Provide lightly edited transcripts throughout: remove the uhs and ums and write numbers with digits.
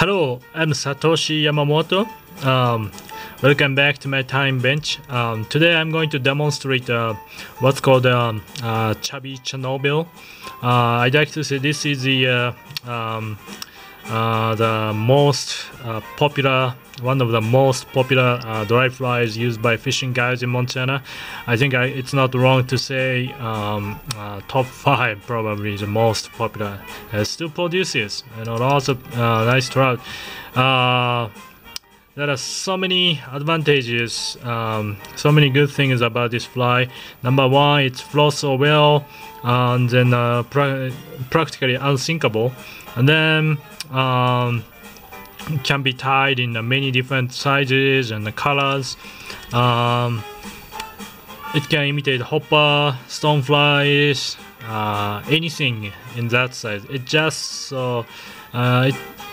Hello, I'm Satoshi Yamamoto. Welcome back to my time bench. Today I'm going to demonstrate what's called Chubby Chernobyl. I'd like to say this is the most popular, one of the most popular dry flies used by fishing guys in Montana. I think it's not wrong to say top 5 probably the most popular. It still produces, you know, lots of nice trout. There are so many advantages, so many good things about this fly. Number one, it floats so well, and then practically unsinkable, and then can be tied in many different sizes and colors. It can imitate hopper, stoneflies, anything in that size. It just so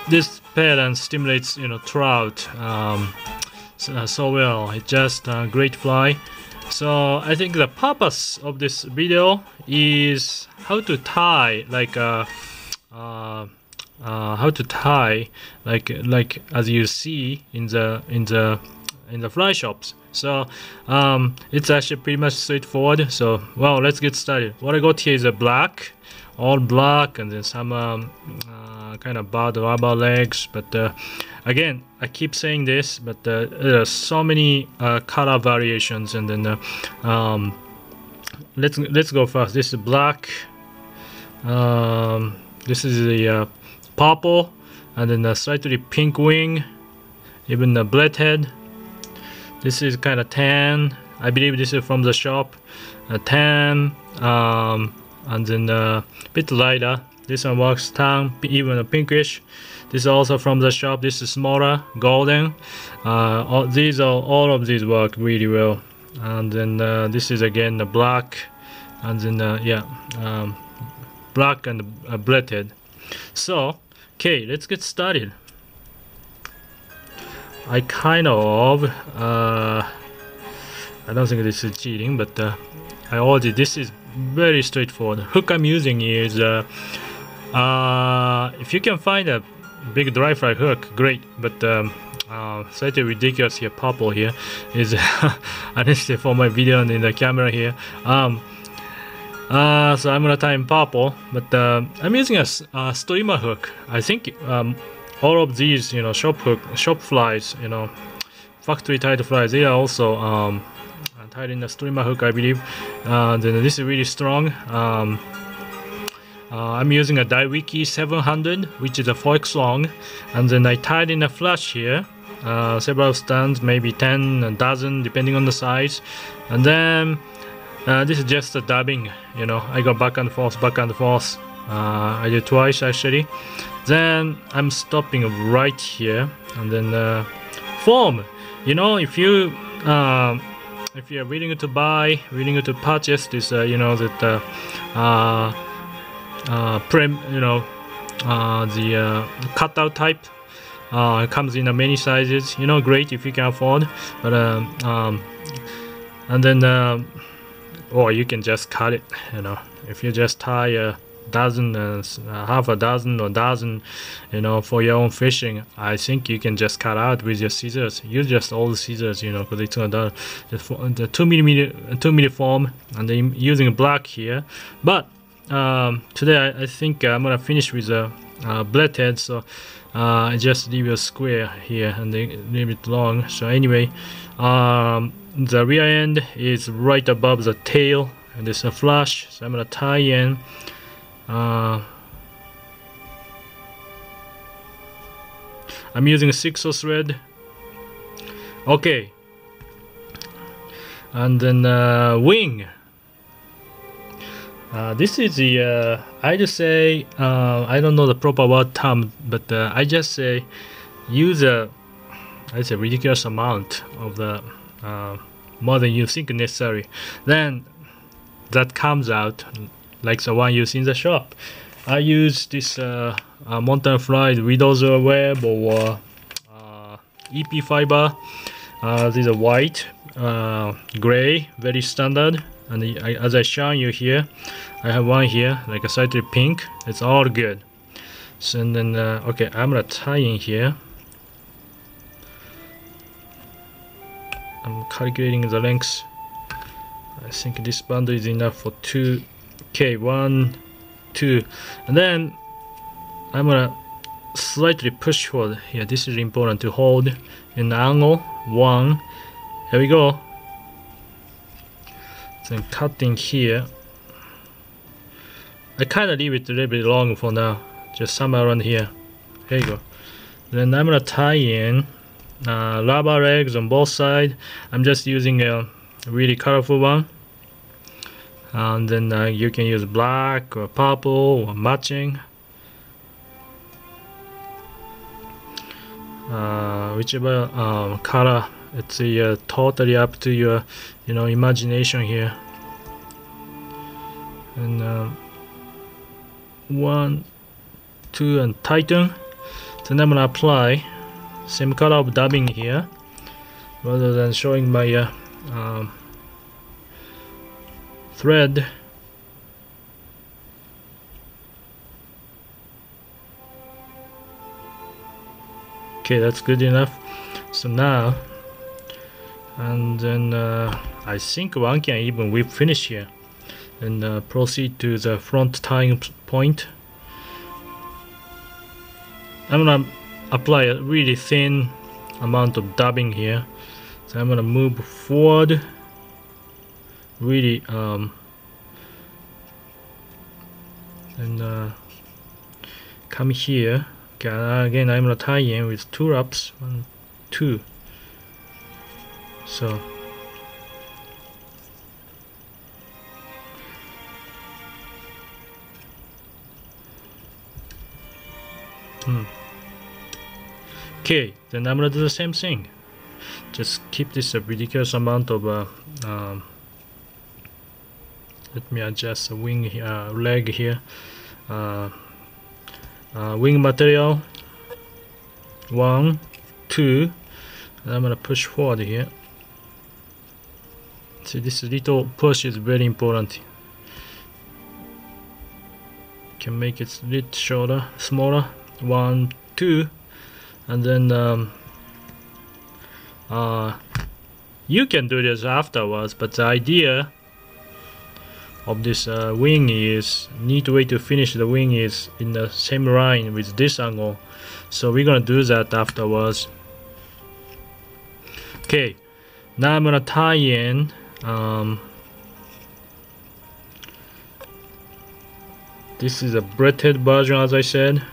this parent stimulates, you know, trout so well. It's just a great fly. So I think the purpose of this video is how to tie like as you see in the fly shops. So it's actually pretty much straightforward. So well, let's get started. What I got here is a black, all black, and then some kind of bad rubber legs, but again, I keep saying this, but there are so many color variations. And then let's go first. This is black, this is the purple, and then a slightly pink wing, even the blade head. This is kind of tan, I believe this is from the shop, tan, and then a bit lighter. This one works tan, even a pinkish. This is also from the shop. This is smaller, golden. All of these work really well. And then this is again the black, and then black and blended. So okay, let's get started. I kind of I don't think this is cheating, but I already, this is very straightforward. Hook I'm using is if you can find a big dry fly hook, great, but slightly ridiculous here, purple here is honestly for my video and in the camera here. So I'm gonna tie in purple, but I'm using a streamer hook. I think all of these, you know, shop flies, you know, factory tied flies, they are also tied in the streamer hook, I believe. Then this is really strong. I'm using a daiwiki 700, which is a fork long, and then I tied in a flash here, several strands, maybe 10, a dozen, depending on the size. And then this is just a dabbing, you know, I go back and forth, back and forth. I did twice actually. Then I'm stopping right here, and then form, you know, if you're willing to buy, willing to purchase this, you know, that cutout type, it comes in many sizes, you know, great if you can afford, but and then or you can just cut it, you know, if you just tie a dozen, half a dozen or dozen, you know, for your own fishing, I think you can just cut out with your scissors. Use just all the scissors, you know, because it's gonna the 2mm form, and then using black here. But today I think I'm gonna finish with a blade head, so I just leave a square here and then a little bit long. So anyway, the rear end is right above the tail, and there's a flash, so I'm gonna tie in. I'm using a 6/0 thread. Okay, and then wing. This is the I just say I don't know the proper word term, but I just say use a, it's a ridiculous amount of the more than you think necessary. Then that comes out like the one used in the shop. I use this Montana fried widow's web or EP fiber. These are white, gray, very standard. And as I shown you here, I have one here, like a slightly pink. It's all good. So, and then okay, I'm gonna tie in here. I'm calculating the length. I think this bundle is enough for 2K, 1, 2, and then I'm gonna slightly push forward here. This is important to hold an angle 1. Here we go. Then cutting here. I kind of leave it a little bit long for now, just somewhere around here. There you go. Then I'm gonna tie in rubber legs on both sides. I'm just using a really colorful one, and then you can use black or purple or matching, whichever color. It's totally up to your, you know, imagination here. And 1, 2 and tighten. Then I'm gonna apply same color of dabbing here, rather than showing my thread. Okay, that's good enough. So now, and then I think one can even whip finish here, and proceed to the front tying point. I'm gonna apply a really thin amount of dabbing here. So I'm gonna move forward, really, and come here. Okay, again, I'm gonna tie in with 2 wraps, 1, 2. So okay, then I'm gonna do the same thing. Just keep this a ridiculous amount of let me adjust the wing leg here. Wing material 1, 2, and I'm gonna push forward here. See, this little push is very important. Can make it a little shorter, smaller. 1, 2. And then you can do this afterwards, but the idea of this wing is, neat way to finish the wing is in the same line with this angle. So we're gonna do that afterwards. Okay, now I'm gonna tie in this is a braided version, as I said.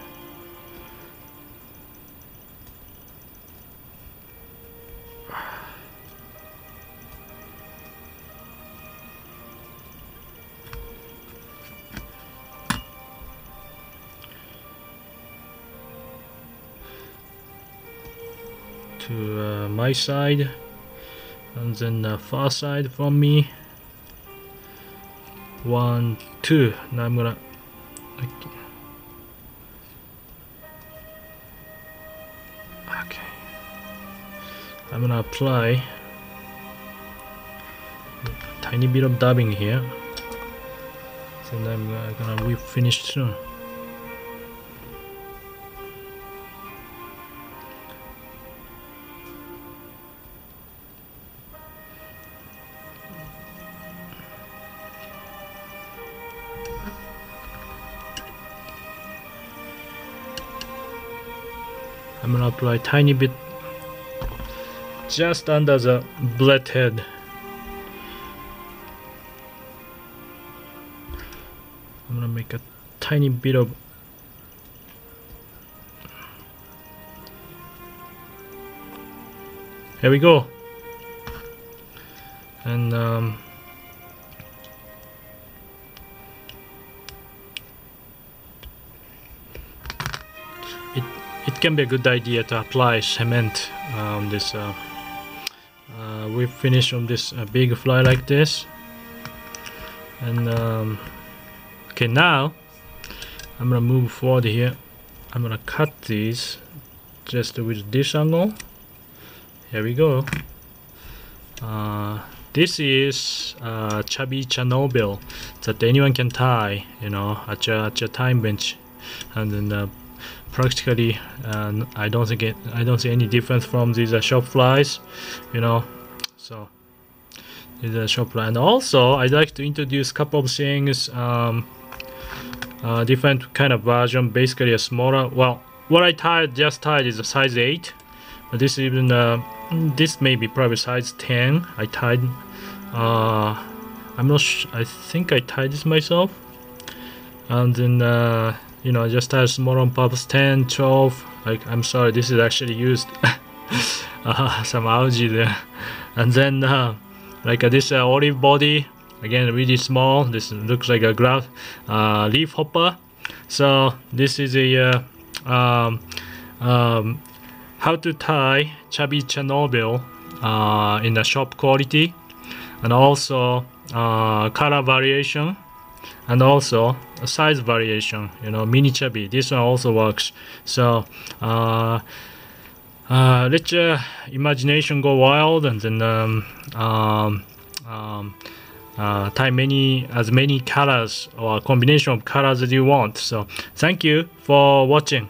To my side, and then the far side from me. 1, 2. Now I'm gonna okay, I'm gonna apply a tiny bit of dabbing here. Then I'm gonna be finished soon. I'm gonna apply a tiny bit just under the blade head. I'm gonna make a tiny bit of here we go. And it can be a good idea to apply cement on this we finish on this big fly like this. And okay, now I'm gonna move forward here. I'm gonna cut these just with this angle. Here we go. This is Chubby Chernobyl that anyone can tie, you know, at your time bench. And then practically, and I don't see any difference from these shop flies, you know. So these are shop flies. And also I'd like to introduce a couple of things, different kind of version, basically a smaller. Well, what I just tied is a size 8, but this even this may be probably size 10. I tied, I'm not sure, I think I tied this myself. And then you know, just tied smaller on purpose, 10, 12. Like, I'm sorry, this is actually used some algae there. And then like this olive body, again really small. This looks like a grass leaf hopper. So this is a how to tie Chubby Chernobyl in a shop quality, and also color variation, and also a size variation, you know, mini Chubby. This one also works. So let your imagination go wild, and then tie as many colors or combination of colors as you want. So thank you for watching.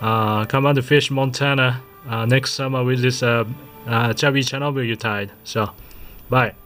Come out to fish Montana next summer with this Chubby Chernobyl you tied. So bye.